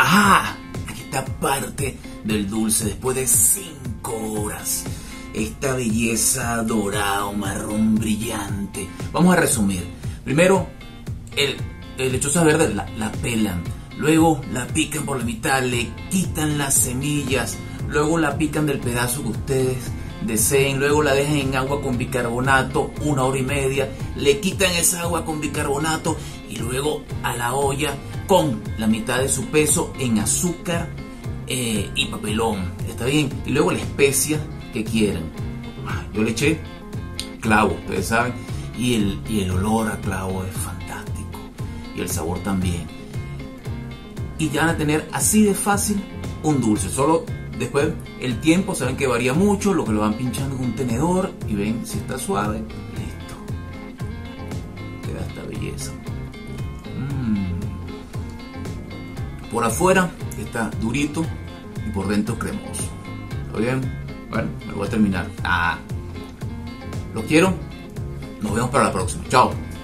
¡Ah! Esta parte del dulce después de 5 horas. Esta belleza dorada o marrón brillante. Vamos a resumir. Primero, el lechosa verde la pelan. Luego la pican por la mitad, le quitan las semillas. Luego la pican del pedazo que ustedes deseen. Luego la dejan en agua con bicarbonato 1 hora y media. Le quitan esa agua con bicarbonato y luego a la olla con la mitad de su peso en azúcar y papelón. ¿Está bien? Y luego la especia que quieran. Yo le eché clavo, ustedes saben. Y el olor a clavo es fantástico. Y el sabor también. Y ya van a tener así de fácil un dulce. Solo después el tiempo, saben que varía mucho, lo que lo van pinchando con un tenedor y ven si está suave. Listo. Queda esta belleza. Por afuera está durito y por dentro cremoso. ¿Está bien? Bueno, me lo voy a terminar. Los quiero. Nos vemos para la próxima. Chao.